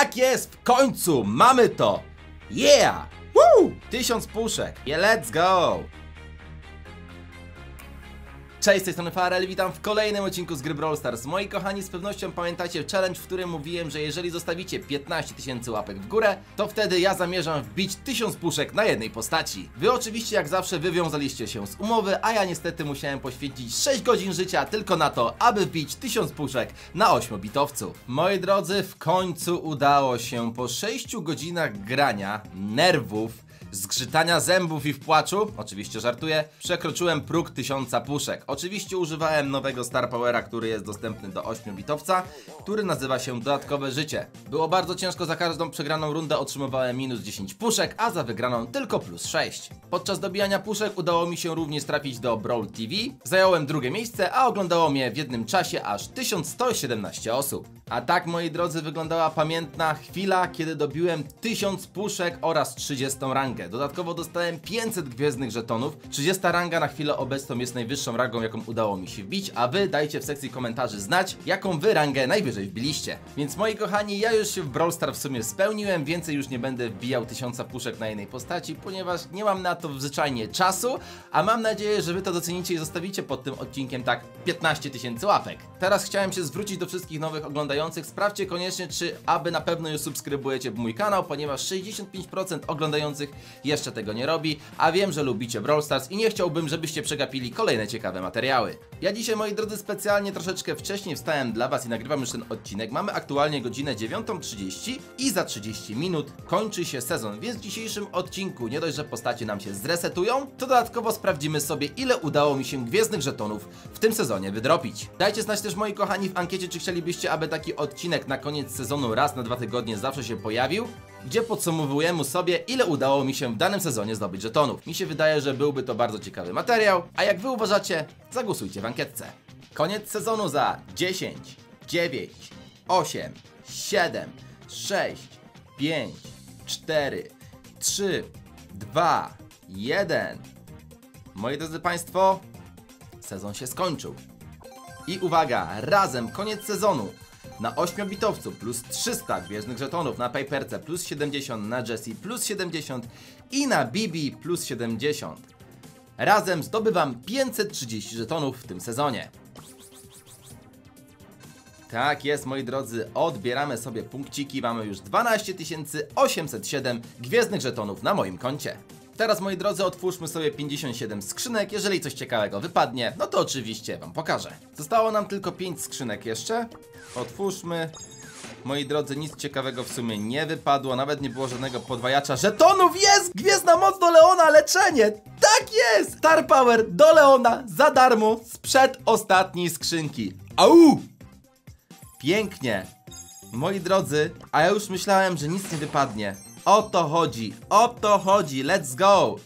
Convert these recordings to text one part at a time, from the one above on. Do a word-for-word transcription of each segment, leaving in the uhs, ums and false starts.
Tak jest, w końcu mamy to. Yeah! Woo! Tysiąc puszek. Yeah, let's go! Cześć, z tej strony Farrell, witam w kolejnym odcinku z gry Brawl Stars. Moi kochani, z pewnością pamiętacie challenge, w którym mówiłem, że jeżeli zostawicie piętnaście tysięcy łapek w górę, to wtedy ja zamierzam wbić tysiąc puszek na jednej postaci. Wy oczywiście jak zawsze wywiązaliście się z umowy, a ja niestety musiałem poświęcić sześć godzin życia tylko na to, aby wbić tysiąc puszek na ośmiobitowcu. Moi drodzy, w końcu udało się po sześciu godzinach grania, nerwów, zgrzytania zębów i w płaczu, oczywiście żartuję, przekroczyłem próg tysiąca puszek. Oczywiście używałem nowego Star Powera, który jest dostępny do ośmiobitowca, który nazywa się Dodatkowe Życie. Było bardzo ciężko, za każdą przegraną rundę otrzymywałem minus dziesięć puszek, a za wygraną tylko plus sześć. Podczas dobijania puszek udało mi się również trafić do Brawl T V, zająłem drugie miejsce, a oglądało mnie w jednym czasie aż tysiąc sto siedemnaście osób. A tak, moi drodzy, wyglądała pamiętna chwila, kiedy dobiłem tysiąc puszek oraz trzydziestą rangę. Dodatkowo dostałem pięćset Gwiezdnych Żetonów. trzydziesta ranga na chwilę obecną jest najwyższą rangą, jaką udało mi się wbić, a wy dajcie w sekcji komentarzy znać, jaką wy rangę najwyżej wbiliście. Więc moi kochani, ja już się w Brawl Stars w sumie spełniłem, więcej już nie będę wbijał tysiąca puszek na jednej postaci, ponieważ nie mam na to zwyczajnie czasu, a mam nadzieję, że wy to docenicie i zostawicie pod tym odcinkiem tak piętnaście tysięcy łapek. Teraz chciałem się zwrócić do wszystkich nowych oglądających. Sprawdźcie koniecznie, czy aby na pewno już subskrybujecie mój kanał, ponieważ sześćdziesiąt pięć procent oglądających jeszcze tego nie robi, a wiem, że lubicie Brawl Stars i nie chciałbym, żebyście przegapili kolejne ciekawe materiały. Ja dzisiaj, moi drodzy, specjalnie troszeczkę wcześniej wstałem dla was i nagrywam już ten odcinek. Mamy aktualnie godzinę dziewiątą trzydzieści i za trzydzieści minut kończy się sezon, więc w dzisiejszym odcinku nie dość, że postacie nam się zresetują, to dodatkowo sprawdzimy sobie, ile udało mi się Gwiezdnych Żetonów w tym sezonie wydropić. Dajcie znać też, moi kochani, w ankiecie, czy chcielibyście, aby taki odcinek na koniec sezonu raz na dwa tygodnie zawsze się pojawił, gdzie podsumowujemy sobie, ile udało mi się w danym sezonie zdobyć żetonów. Mi się wydaje, że byłby to bardzo ciekawy materiał, a jak wy uważacie, zagłosujcie w ankietce. Koniec sezonu za dziesięć, dziewięć, osiem, siedem, sześć, pięć, cztery, trzy, dwa, jeden. Moi drodzy państwo, sezon się skończył. I uwaga, razem koniec sezonu. Na ośmiobitowcu plus trzysta Gwiezdnych Żetonów, na Piperce plus siedemdziesiąt, na Jessie plus siedemdziesiąt i na Bibi plus siedemdziesiąt. Razem zdobywam pięćset trzydzieści żetonów w tym sezonie. Tak jest, moi drodzy, odbieramy sobie punkciki, mamy już dwanaście tysięcy osiemset siedem Gwiezdnych Żetonów na moim koncie. Teraz, moi drodzy, otwórzmy sobie pięćdziesiąt siedem skrzynek. Jeżeli coś ciekawego wypadnie, no to oczywiście wam pokażę. Zostało nam tylko pięć skrzynek jeszcze. Otwórzmy. Moi drodzy, nic ciekawego w sumie nie wypadło. Nawet nie było żadnego podwajacza żetonów. Jest! Gwiezdna moc do Leona, leczenie! Tak jest! Star Power do Leona za darmo sprzed ostatniej skrzynki. Au! Pięknie. Moi drodzy, a ja już myślałem, że nic nie wypadnie. O to chodzi, o to chodzi, let's go!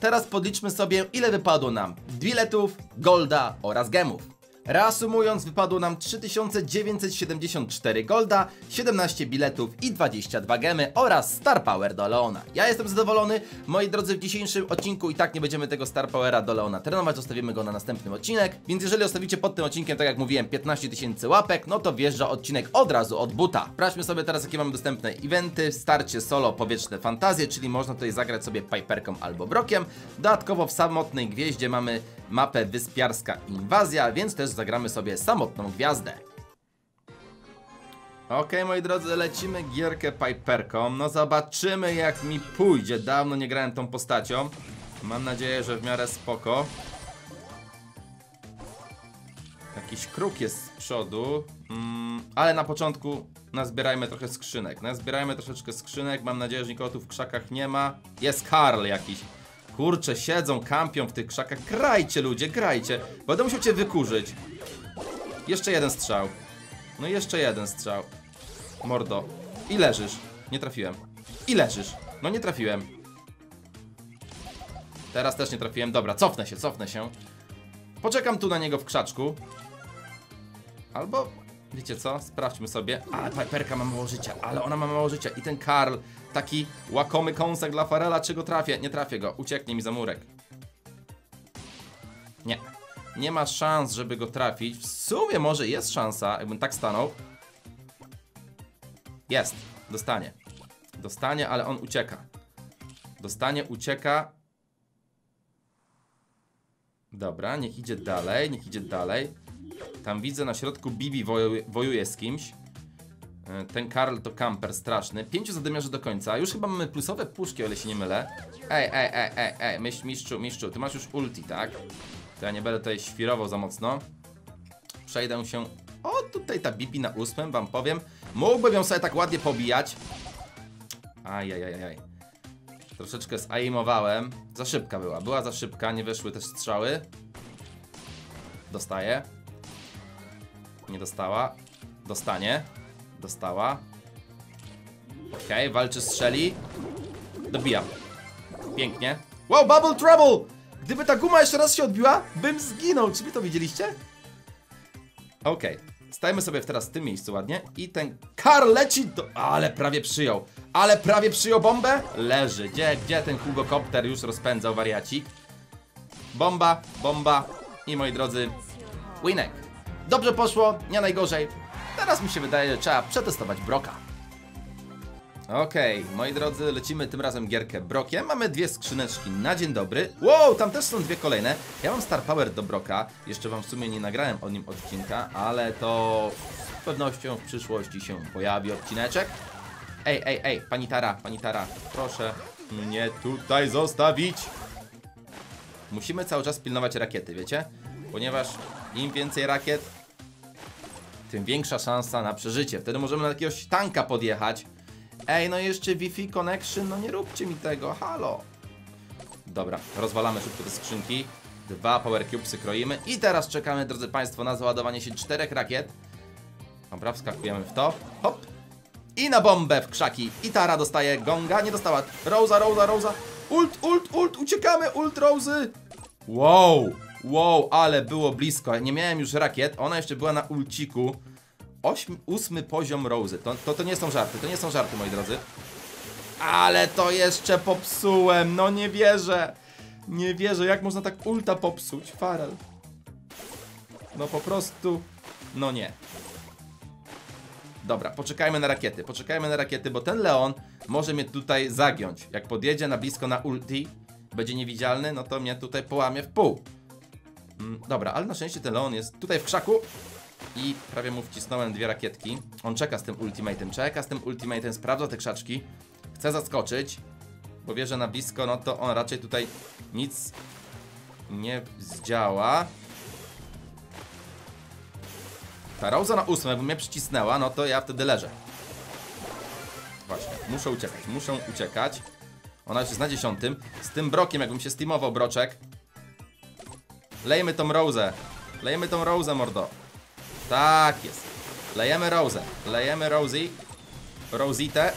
Teraz podliczmy sobie, ile wypadło nam biletów, golda oraz gemów. Reasumując, wypadło nam trzy tysiące dziewięćset siedemdziesiąt cztery golda, siedemnaście biletów i dwadzieścia dwa gemy oraz Star Power do Leona. Ja jestem zadowolony, moi drodzy, w dzisiejszym odcinku i tak nie będziemy tego Star Powera do Leona trenować, zostawimy go na następny odcinek, więc jeżeli zostawicie pod tym odcinkiem, tak jak mówiłem, piętnaście tysięcy łapek, no to wjeżdża odcinek od razu od buta. Sprawdźmy sobie teraz, jakie mamy dostępne eventy. Starcie solo Powietrzne Fantazje, czyli można tutaj zagrać sobie Piperką albo Brokiem. Dodatkowo w Samotnej Gwieździe mamy mapę Wyspiarska Inwazja, więc też zagramy sobie Samotną Gwiazdę. Ok, moi drodzy, lecimy gierkę Piperką. No zobaczymy, jak mi pójdzie. Dawno nie grałem tą postacią. Mam nadzieję, że w miarę spoko. Jakiś kruk jest z przodu. mm, Ale na początku nazbierajmy trochę skrzynek. Nazbierajmy troszeczkę skrzynek. Mam nadzieję, że nikogo tu w krzakach nie ma. Jest Carl jakiś. Kurczę, siedzą, kampią w tych krzakach. Grajcie, ludzie, grajcie. Będę musiał cię wykurzyć. Jeszcze jeden strzał. No jeszcze jeden strzał. Mordo. I leżysz. Nie trafiłem. I leżysz. No nie trafiłem. Teraz też nie trafiłem. Dobra, cofnę się, cofnę się. Poczekam tu na niego w krzaczku. Albo, wiecie co? Sprawdźmy sobie. A, Piperka ma mało życia, ale ona ma mało życia. I ten Carl, taki łakomy kąsek dla Farrella. Czy go trafię? Nie trafię go. Ucieknie mi za murek. Nie. Nie ma szans, żeby go trafić. W sumie może jest szansa, jakbym tak stanął. Jest. Dostanie. Dostanie, ale on ucieka. Dostanie, ucieka. Dobra, niech idzie dalej, niech idzie dalej. Tam widzę na środku Bibi wojuje, wojuje z kimś. Ten Carl to kamper straszny. Pięciu zadymiarzy do końca. Już chyba mamy plusowe puszki, o ile się nie mylę. Ej, ej, ej, ej, ej, mistrzu, mistrzu, ty masz już ulti, tak? To ja nie będę tutaj świrował za mocno. Przejdę się... O, tutaj ta Bibi na ósmym, wam powiem. Mógłbym ją sobie tak ładnie pobijać. Ajajajaj. Troszeczkę zaimowałem. Za szybka była, była za szybka, nie wyszły też strzały. Dostaje. Nie dostała. Dostanie. Dostała. Okej, okay, walczy, strzeli. Dobijam. Pięknie. Wow, bubble trouble! Gdyby ta guma jeszcze raz się odbiła, bym zginął. Czy wy to widzieliście? Okej, okay. Stajmy sobie teraz w tym miejscu ładnie. I ten Carl leci do... Ale prawie przyjął. Ale prawie przyjął bombę. Leży. Gdzie, gdzie ten hugokopter już rozpędzał wariacik? Bomba, bomba. I moi drodzy, winek. Dobrze poszło, nie najgorzej. Teraz mi się wydaje, że trzeba przetestować Broka. Okej, okay, moi drodzy, lecimy tym razem gierkę Brokiem. Mamy dwie skrzyneczki na dzień dobry. Wow, tam też są dwie kolejne. Ja mam Star Power do Broka. Jeszcze wam w sumie nie nagrałem o nim odcinka, ale to z pewnością w przyszłości się pojawi odcineczek. Ej, ej, ej, pani Tara, pani Tara, proszę mnie tutaj zostawić. Musimy cały czas pilnować rakiety, wiecie? Ponieważ im więcej rakiet, tym większa szansa na przeżycie. Wtedy możemy na jakiegoś tanka podjechać. Ej, no jeszcze Wi-Fi connection, no nie róbcie mi tego, halo. Dobra, rozwalamy szybko te skrzynki. Dwa power cubesy kroimy. I teraz czekamy, drodzy państwo, na załadowanie się czterech rakiet. Dobra, wskakujemy w to, hop. I na bombę w krzaki. I Tara dostaje gonga, nie dostała. Rosa, Rosa, Rosa. Ult, ult, ult, uciekamy, ult Rosy. Wow, wow, ale było blisko. Nie miałem już rakiet, ona jeszcze była na ulciku. Ośm, ósmy poziom Rosy. To, to, to nie są żarty, to nie są żarty, moi drodzy. Ale to jeszcze popsułem, no nie wierzę. Nie wierzę, jak można tak ulta popsuć, Farrell. No po prostu, no nie. Dobra, poczekajmy na rakiety, poczekajmy na rakiety, bo ten Leon może mnie tutaj zagiąć. Jak podjedzie na blisko na ulti, będzie niewidzialny, no to mnie tutaj połamie w pół. Mm, dobra, ale na szczęście ten Leon jest tutaj w krzaku. I prawie mu wcisnąłem dwie rakietki. On czeka z tym ultimatem, czeka z tym ultimatem, sprawdza te krzaczki. Chce zaskoczyć, bo wie, że na blisko, no to on raczej tutaj nic nie zdziała. Ta Rosa na ósmym, jakby mnie przycisnęła, no to ja wtedy leżę. Właśnie, muszę uciekać, muszę uciekać. Ona już jest na dziesiątym. Z tym Brokiem, jakbym się steamował, Broczek. Lejmy tą Rosę. Lejemy tą Rosę, mordo. Tak jest. Lejemy Rosę. Lejemy Rosie. Rositę.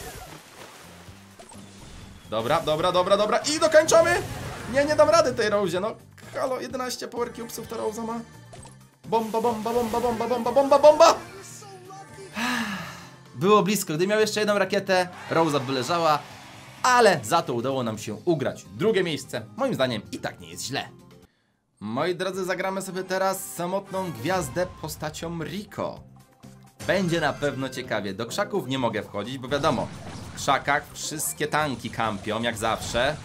Dobra, dobra, dobra, dobra. I dokończamy! Nie, nie dam rady tej Rosie, no. Halo, jedenaście power cubesów ta Rosa ma. Bomba, bomba, bomba, bomba, bomba, bomba, bomba! Było blisko, gdy miał jeszcze jedną rakietę, Rosa by leżała, ale za to udało nam się ugrać drugie miejsce. Moim zdaniem i tak nie jest źle. Moi drodzy, zagramy sobie teraz samotną gwiazdę postacią Riko. Będzie na pewno ciekawie. Do krzaków nie mogę wchodzić, bo wiadomo, w krzakach wszystkie tanki kampią, jak zawsze.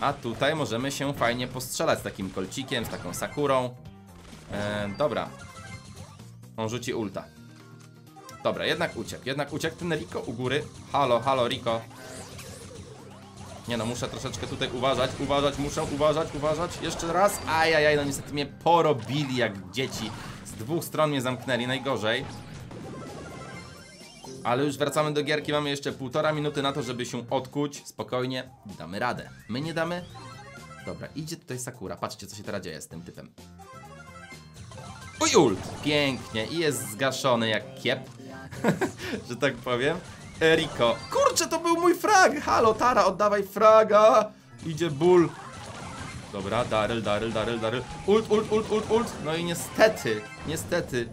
A tutaj możemy się fajnie postrzelać z takim kolcikiem, z taką Sakurą. E, dobra. On rzuci ulta. Dobra, jednak uciekł, jednak uciekł. Ten Riko u góry. Halo, halo Riko. Nie no, muszę troszeczkę tutaj uważać, uważać, muszę uważać, uważać. Jeszcze raz. Ajajaj, no niestety mnie porobili jak dzieci. Z dwóch stron mnie zamknęli, najgorzej. Ale już wracamy do gierki, mamy jeszcze półtora minuty na to, żeby się odkuć. Spokojnie, damy radę. My nie damy? Dobra, idzie tutaj Sakura. Patrzcie, co się teraz dzieje z tym typem. Uj, ult! Pięknie i jest zgaszony jak kiep, że tak powiem. Riko. Kurczę, to był mój frag! Halo, Tara, oddawaj fraga! Idzie ból. Dobra, Daryl, Daryl, Daryl, Daryl. Ult, ult, ult, ult, ult. No i niestety, niestety.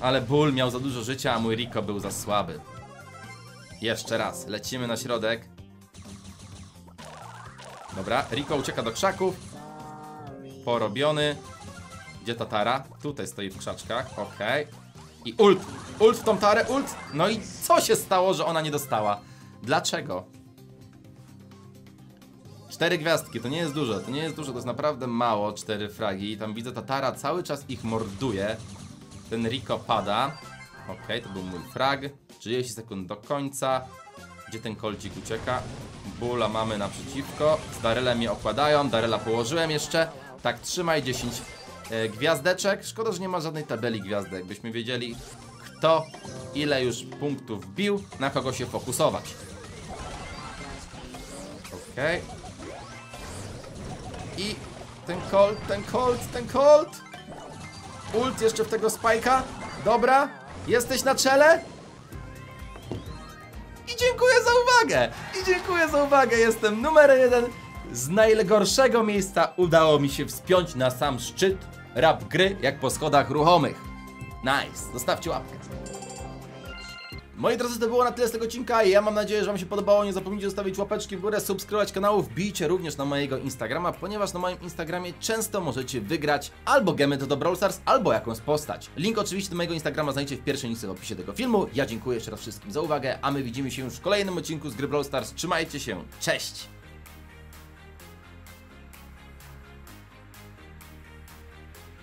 Ale ból miał za dużo życia, a mój Riko był za słaby. Jeszcze raz, lecimy na środek. Dobra, Riko ucieka do krzaków. Porobiony. Gdzie ta Tara? Tutaj stoi w krzaczkach, okej. I ult, ult w tą Tarę, ult. No i co się stało, że ona nie dostała? Dlaczego? Cztery gwiazdki, to nie jest dużo, to nie jest dużo, to jest naprawdę mało, cztery fragi. Tam widzę, ta Tara cały czas ich morduje. Ten Riko pada. Okej, to był mój frag. trzydzieści sekund do końca. Gdzie ten kolcik ucieka? Bula mamy naprzeciwko. Z Darylem je okładają, Daryla położyłem jeszcze. Tak, trzymaj, dziesięć e, gwiazdeczek. Szkoda, że nie ma żadnej tabeli gwiazdek, byśmy wiedzieli, kto ile już punktów wbił, na kogo się fokusować. Okej. I ten Colt, ten Colt, ten Colt. Ult jeszcze w tego Spike'a. Dobra, jesteś na czele. I dziękuję za uwagę. I dziękuję za uwagę, jestem numer jeden. Z najgorszego miejsca udało mi się wspiąć na sam szczyt rap gry, jak po schodach ruchomych. Nice, zostawcie łapkę. Moi drodzy, to było na tyle z tego odcinka. Ja mam nadzieję, że wam się podobało. Nie zapomnijcie zostawić łapeczki w górę, subskrybować kanału. Wbijcie również na mojego Instagrama, ponieważ na moim Instagramie często możecie wygrać albo gemy do Brawl Stars, albo jakąś postać. Link oczywiście do mojego Instagrama znajdziecie w pierwszej linii w opisie tego filmu. Ja dziękuję jeszcze raz wszystkim za uwagę, a my widzimy się już w kolejnym odcinku z gry Brawl Stars. Trzymajcie się, cześć!